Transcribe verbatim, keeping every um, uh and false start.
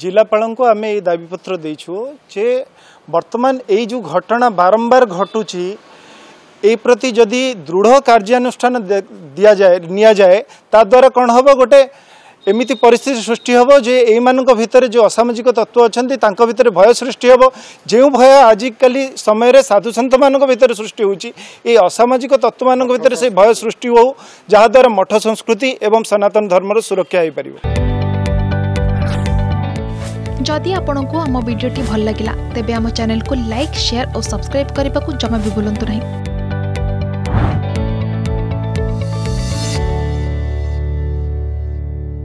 जिलापाल को आम ये दाबी पत्र देछु जे वर्तमान यही जो घटना बारंबार घटुची ए प्रति जदि दृढ़ कार्यानुष्ठान दिया जाए निया जाए ताद्वारा कौन हम गोटे एमती परिस्थिति सृष्टि हम जे ये भितर जो असामाजिक तत्व अच्छा भितर भय सृष्टि हम जो भय आजिकल समय साधुसंत मान भर सृष्टि हो असामाजिक तत्व मान भर से भय सृष्टि हो जहाद्वारा मठ संस्कृति एवं सनातन धर्मर सुरक्षा हो पार। जदि आपंक आम भिड्टे भल लगा तेब आम चैनल को लाइक, शेयर और सब्सक्राइब करने को जमा भी भूलु नहीं।